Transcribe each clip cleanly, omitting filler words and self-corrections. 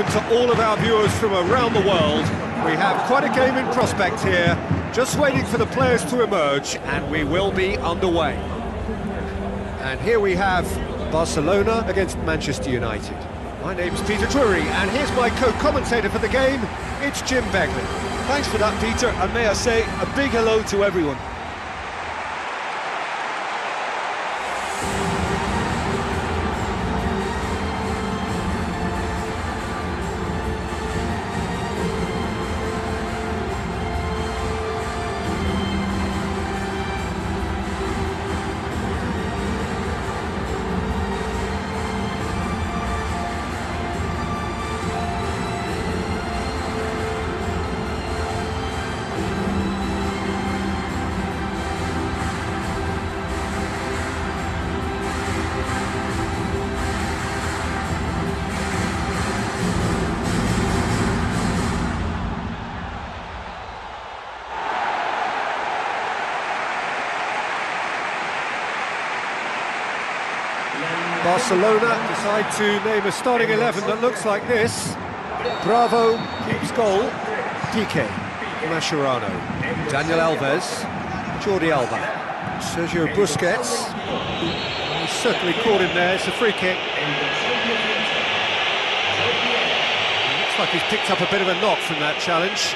welcome to all of our viewers from around the world. We have quite a game in prospect here, just waiting for the players to emerge, and we will be underway. And here we have Barcelona against Manchester United. My name's Peter Drury, and here's my co-commentator for the game, it's Jim Begley. Thanks for that, Peter, and may I say a big hello to everyone. Barcelona decide to name a starting 11 that looks like this. Bravo keeps goal, Piqué, Mascherano, Daniel Alves, Jordi Alba, Sergio Busquets. He's certainly caught him there, it's a free kick. It looks like he's picked up a bit of a knock from that challenge.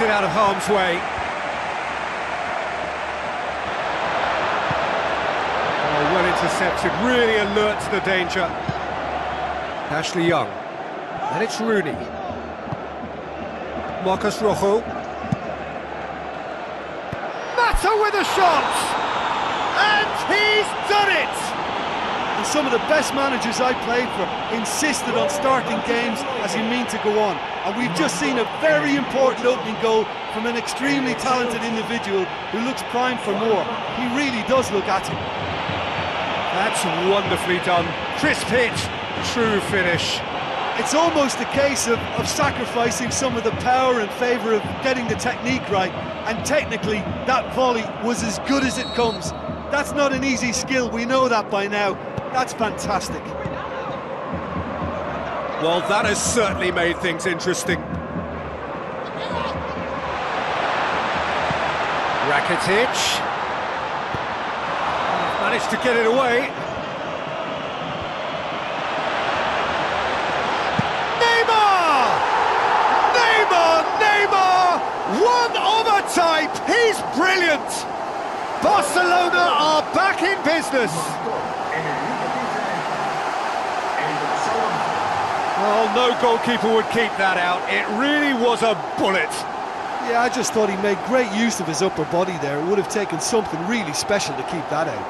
It out of harm's way. Oh, well intercepted, really alert to the danger. Ashley Young, and it's Rooney. Marcus Rojo. Mata with a shot! And he's done it! And some of the best managers I played for insisted on starting games as he meant to go on. And we've just seen a very important opening goal from an extremely talented individual who looks primed for more. He really does look at it. That's wonderfully done. Crisp hit, true finish. It's almost a case of sacrificing some of the power in favour of getting the technique right. And technically, that volley was as good as it comes. That's not an easy skill, we know that by now. That's fantastic. Well, that has certainly made things interesting. Rakitic. Managed to get it away. Neymar! Neymar! Neymar! One of a type! He's brilliant! Barcelona are back in business. Well, no goalkeeper would keep that out. It really was a bullet. Yeah, I just thought he made great use of his upper body there. It would have taken something really special to keep that out.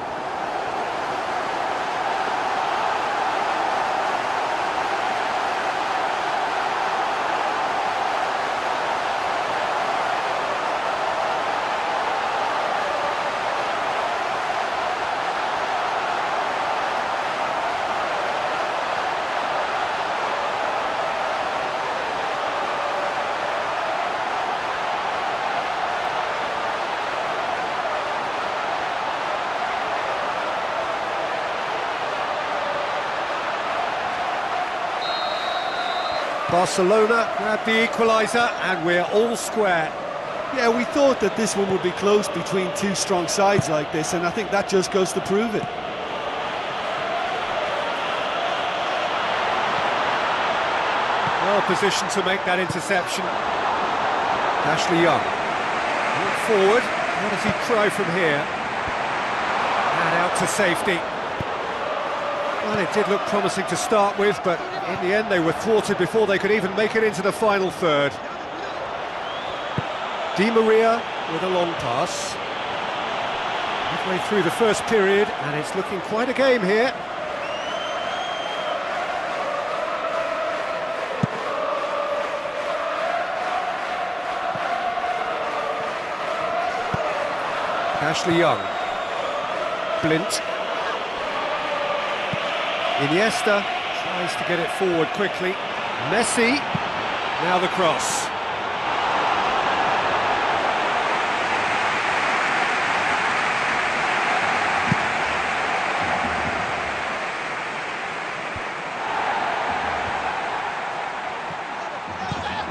Barcelona grabbed the equaliser, and we're all square. Yeah, we thought that this one would be close between two strong sides like this, and I think that just goes to prove it. Well positioned to make that interception. Ashley Young. Look forward. What does he try from here? And out to safety. Well, it did look promising to start with, but in the end they were thwarted before they could even make it into the final third. Di Maria with a long pass. Midway through the first period, and it's looking quite a game here. Ashley Young. Blint. Iniesta tries to get it forward quickly. Messi. Now the cross.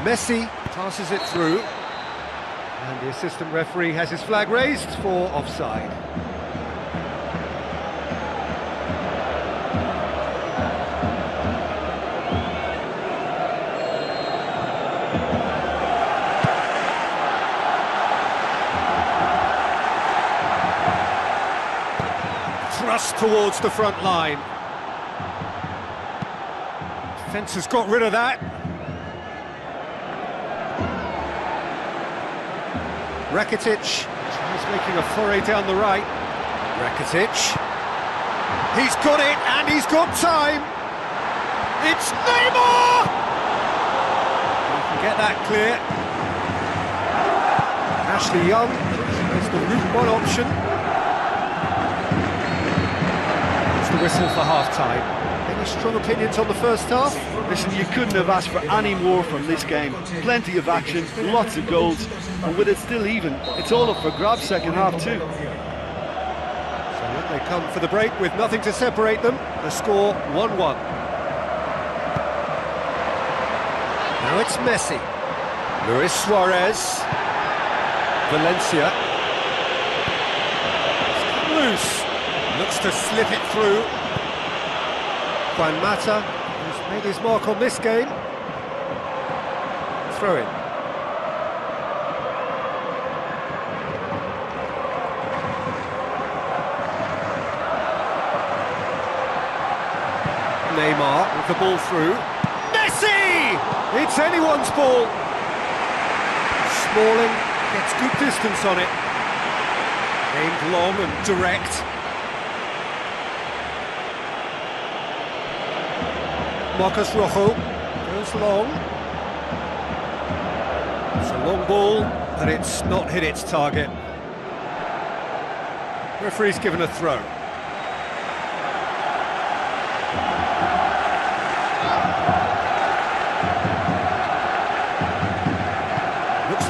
Messi passes it through, and the assistant referee has his flag raised for offside. Thrust towards the front line. Defence has got rid of that. Rakitic tries making a foray down the right. Rakitic. He's got it, and he's got time. It's Neymar! You can get that clear. Ashley Young is the route one option. It's the whistle for half-time. Any strong opinions on the first half? Listen, you couldn't have asked for any more from this game. Plenty of action, lots of goals. And with it still even, it's all up for grabs second half too. So when they come for the break with nothing to separate them, the score 1-1. Now it's Messi. Luis Suarez. Valencia. It's loose. Looks to slip it through. Juan Mata has made his mark on this game. Throw in. Neymar with the ball through. Messi! It's anyone's ball. Smalling gets good distance on it. Aimed long and direct. Marcus Rojo goes long. It's a long ball, but it's not hit its target. Referee's given a throw.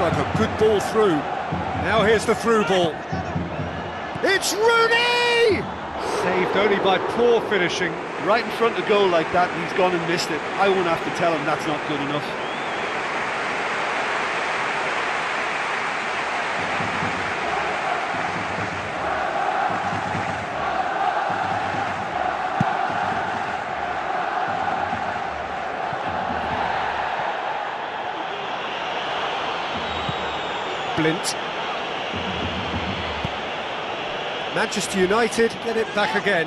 Like a good ball through. Now here's the through ball. It's Rooney! Saved only by poor finishing. Right in front of goal like that, he's gone and missed it. I won't have to tell him that's not good enough. Blint. Manchester United get it back again.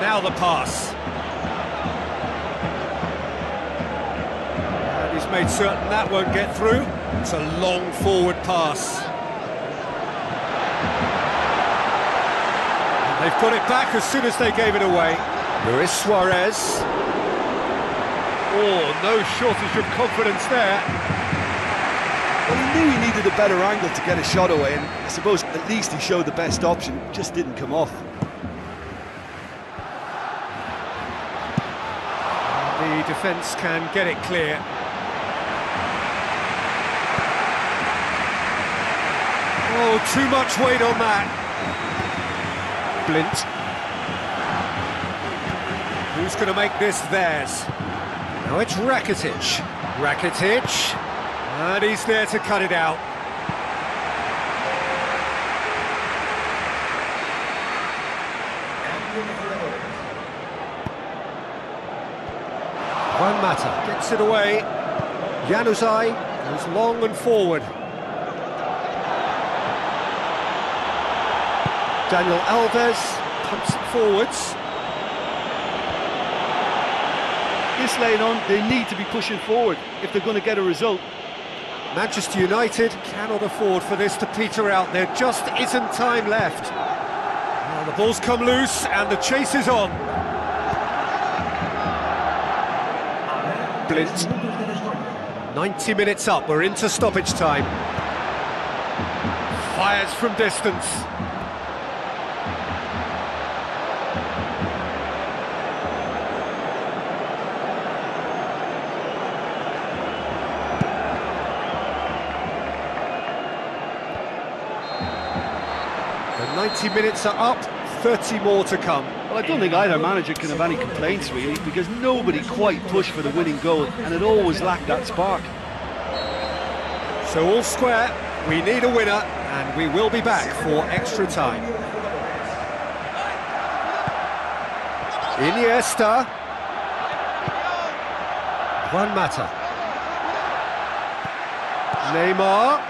Now the pass. And he's made certain that won't get through. It's a long forward pass. And they've got it back as soon as they gave it away. Luis Suarez. Oh, no shortage of confidence there. Well, he knew he needed a better angle to get a shot away, and I suppose at least he showed the best option, just didn't come off. The defence can get it clear. Oh, too much weight on that. Blint. Who's going to make this theirs? Now it's Rakitic. Rakitic. And he's there to cut it out. Juan Mata gets it away. Januzaj goes long and forward. Daniel Alves pumps it forwards. This lane on, they need to be pushing forward if they're going to get a result. Manchester United cannot afford for this to peter out. There just isn't time left. Well, the ball's come loose and the chase is on. Blitz. 90 minutes up, we're into stoppage time. Fires from distance. The 90 minutes are up, 30 more to come. Well, I don't think either manager can have any complaints, really, because nobody quite pushed for the winning goal, and it always lacked that spark. So all square, we need a winner, and we will be back for extra time. Iniesta. Juan Mata. Neymar.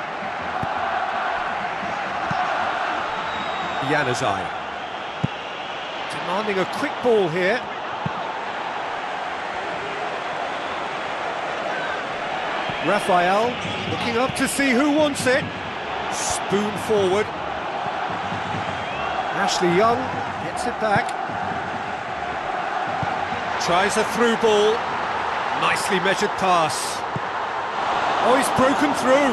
Januzaj demanding a quick ball here. Raphael looking up to see who wants it. Spoon forward. Ashley Young gets it back. Tries a through ball. Nicely measured pass. Oh, he's broken through.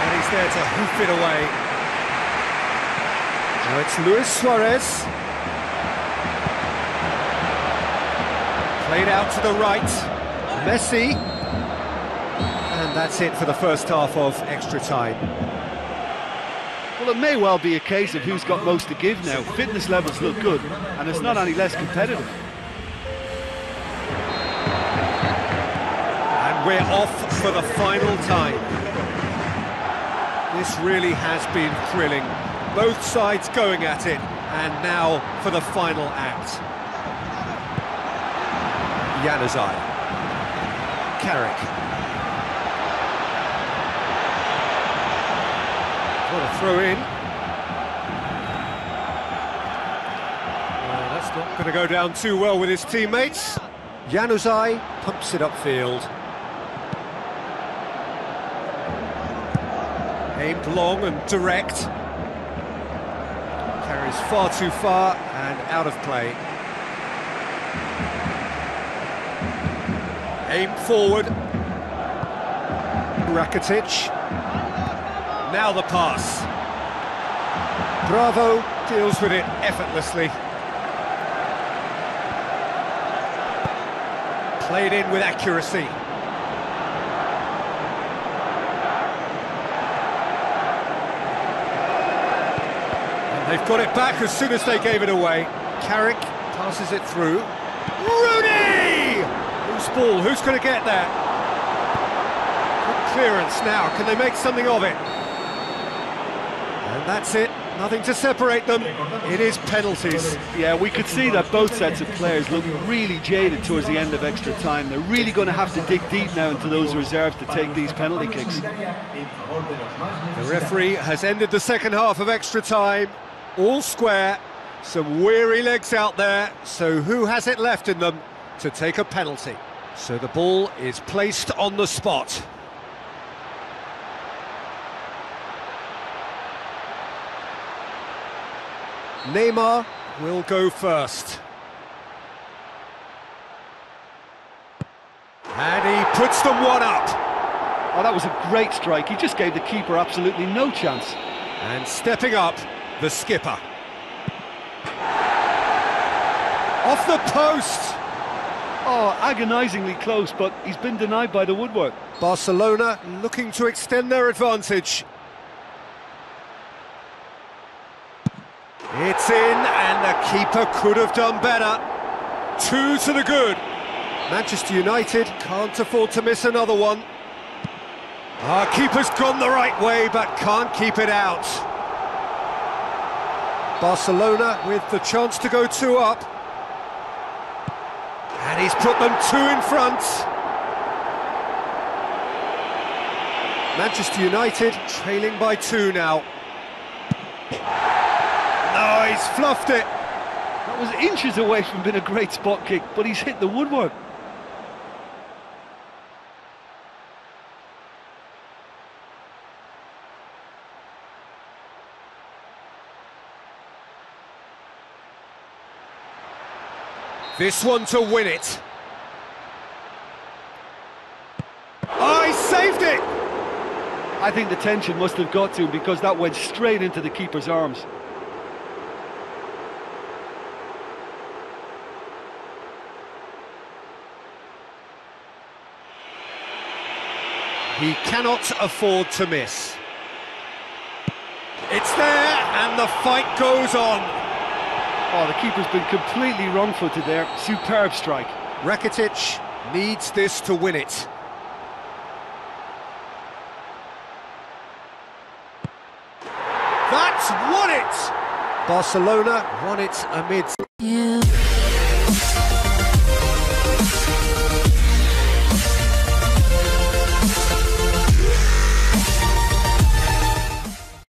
And he's there to hoof it away. Now it's Luis Suarez. Played out to the right. Messi. And that's it for the first half of extra time. Well, it may well be a case of who's got most to give now. Fitness levels look good, and it's not any less competitive. And we're off for the final time. This really has been thrilling. Both sides going at it, and now for the final act. Januzaj. Carrick. What a throw in. Well, that's not going to go down too well with his teammates. Januzaj pumps it upfield. Aimed long and direct. Carries far too far and out of play. Aim forward. Rakitic. Now the pass. Bravo deals with it effortlessly. Played in with accuracy. They've got it back as soon as they gave it away. Carrick passes it through. Rooney! Who's ball? Who's going to get there? Good clearance now. Can they make something of it? And that's it. Nothing to separate them. It is penalties. Yeah, we could see that both sets of players look really jaded towards the end of extra time. They're really going to have to dig deep now into those reserves to take these penalty kicks. The referee has ended the second half of extra time. All square, some weary legs out there, so who has it left in them to take a penalty? So the ball is placed on the spot. Neymar will go first. And he puts them one up. Oh, that was a great strike. He just gave the keeper absolutely no chance. And stepping up, the skipper. Off the post! Oh, agonisingly close, but he's been denied by the woodwork. Barcelona looking to extend their advantage. It's in, and the keeper could have done better. 2 to the good. Manchester United can't afford to miss another one. Our keeper's gone the right way, but can't keep it out. Barcelona with the chance to go 2 up. And he's put them 2 in front. Manchester United trailing by 2 now. Oh, he's fluffed it. That was inches away from being a great spot kick, but he's hit the woodwork. This one to win it. Oh, he saved it! I think the tension must have got to him because that went straight into the keeper's arms. He cannot afford to miss. It's there, And the fight goes on. Oh, the keeper's been completely wrong-footed there. Superb strike. Rakitic needs this to win it. That's won it! Barcelona won it amid... Yeah.